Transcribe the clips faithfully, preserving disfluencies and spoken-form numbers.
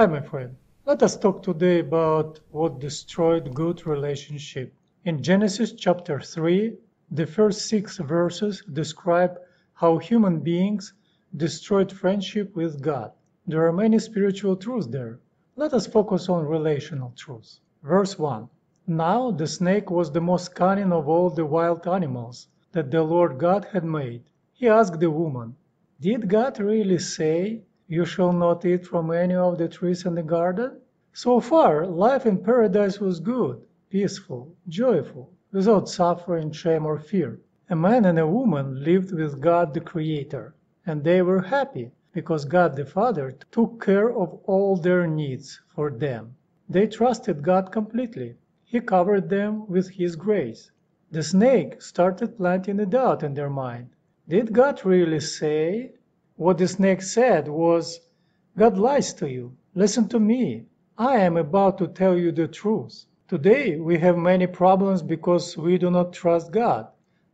Hi, my friend. Let us talk today about what destroyed good relationship. In Genesis chapter three, the first six verses describe how human beings destroyed friendship with God. There are many spiritual truths there. Let us focus on relational truths. Verse one. Now the snake was the most cunning of all the wild animals that the Lord God had made. He asked the woman, "Did God really say, 'You shall not eat from any of the trees in the garden'?" So far, life in paradise was good, peaceful, joyful, without suffering, shame, or fear. A man and a woman lived with God the Creator, and they were happy because God the Father took care of all their needs for them. They trusted God completely. He covered them with His grace. The snake started planting a doubt in their mind. Did God really say? What the snake said was, "God lies to you. Listen to me. I am about to tell you the truth." Today we have many problems because we do not trust God,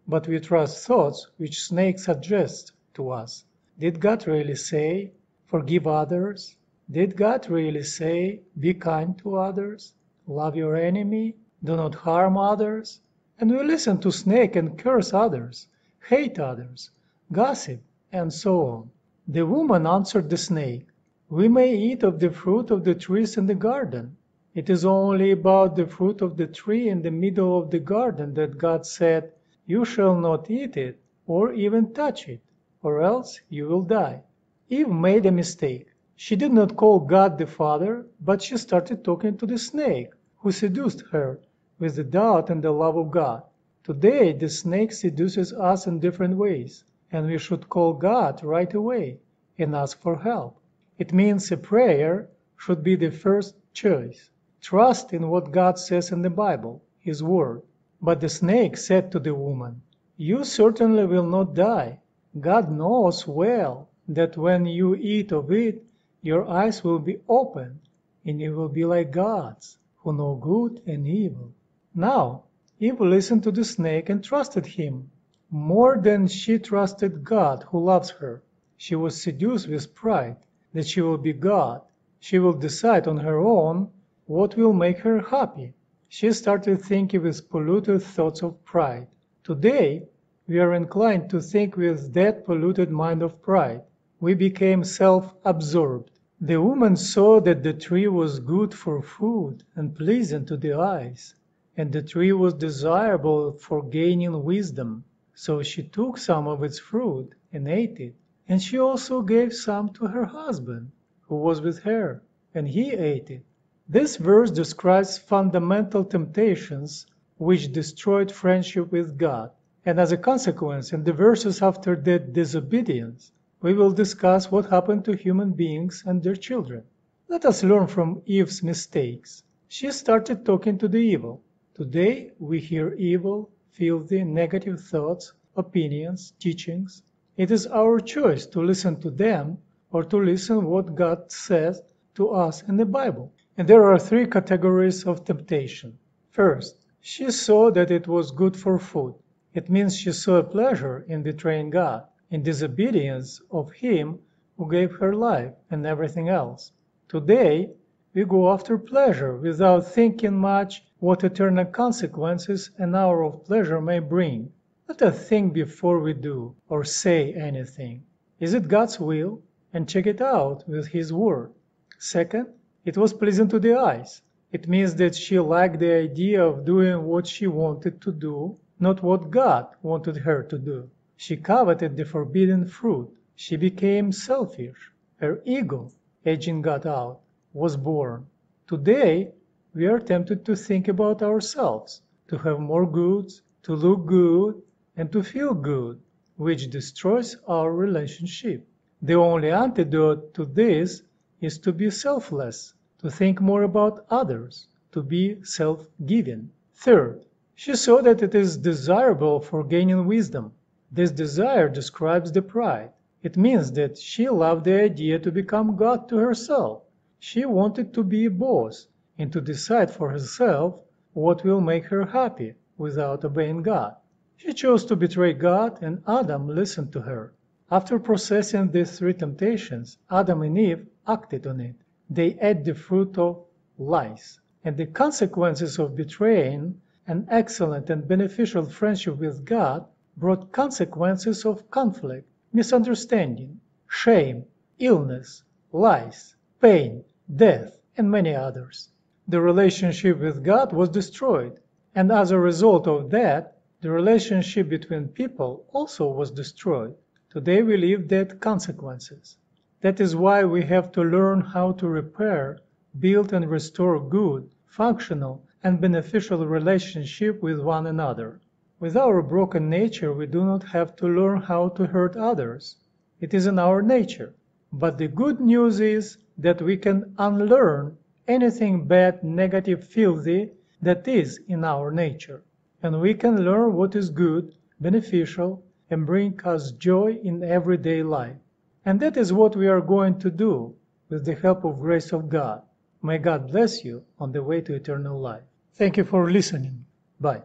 but we trust thoughts which snake suggests to us. Did God really say, "Forgive others"? Did God really say, "Be kind to others"? "Love your enemy"? "Do not harm others"? And we listen to snake and curse others, hate others, gossip, and so on. The woman answered the snake, "We may eat of the fruit of the trees in the garden. It is only about the fruit of the tree in the middle of the garden that God said, 'You shall not eat it or even touch it, or else you will die.'" Eve made a mistake. She did not call God the Father, but she started talking to the snake, who seduced her with the doubt and the love of God. Today, the snake seduces us in different ways, and we should call God right away and ask for help. It means a prayer should be the first choice. Trust in what God says in the Bible, His Word. But the snake said to the woman, "You certainly will not die. God knows well that when you eat of it, your eyes will be opened, and you will be like gods, who know good and evil." Now, Eve listened to the snake and trusted him more than she trusted God, who loves her. She was seduced with pride that she will be God. She will decide on her own what will make her happy. She started thinking with polluted thoughts of pride. Today, we are inclined to think with that polluted mind of pride. We became self-absorbed. The woman saw that the tree was good for food and pleasing to the eyes, and the tree was desirable for gaining wisdom. So she took some of its fruit and ate it, and she also gave some to her husband, who was with her, and he ate it. This verse describes fundamental temptations which destroyed friendship with God, and as a consequence, in the verses after that disobedience, we will discuss what happened to human beings and their children. Let us learn from Eve's mistakes. She started talking to the evil. Today we hear evil, filthy, negative thoughts, opinions, teachings. It is our choice to listen to them or to listen what God says to us in the Bible. And there are three categories of temptation. First, she saw that it was good for food. It means she saw a pleasure in betraying God, in disobedience of Him who gave her life and everything else. Today, we go after pleasure without thinking much what eternal consequences an hour of pleasure may bring. Let us think before we do or say anything. Is it God's will? And check it out with His Word. Second, it was pleasing to the eyes. It means that she liked the idea of doing what she wanted to do, not what God wanted her to do. She coveted the forbidden fruit. She became selfish. Her ego, edging God out, was born. Today, we are tempted to think about ourselves, to have more goods, to look good, and to feel good, which destroys our relationship. The only antidote to this is to be selfless, to think more about others, to be self-giving. Third, she saw that it is desirable for gaining wisdom. This desire describes the pride. It means that she loved the idea to become God to herself. She wanted to be a boss and to decide for herself what will make her happy without obeying God. She chose to betray God, and Adam listened to her. After processing these three temptations, Adam and Eve acted on it. they ate the fruit of lies. And the consequences of betraying an excellent and beneficial friendship with God brought consequences of conflict, misunderstanding, shame, illness, lies, pain, death, and many others. The relationship with God was destroyed, and as a result of that, the relationship between people also was destroyed. Today we live dead consequences. That is why we have to learn how to repair, build and restore good, functional, and beneficial relationship with one another. With our broken nature, we do not have to learn how to hurt others. It is in our nature. But the good news is that we can unlearn anything bad, negative, filthy that is in our nature. And we can learn what is good, beneficial, and bring us joy in everyday life. And that is what we are going to do with the help of grace of God. May God bless you on the way to eternal life. Thank you for listening. Bye.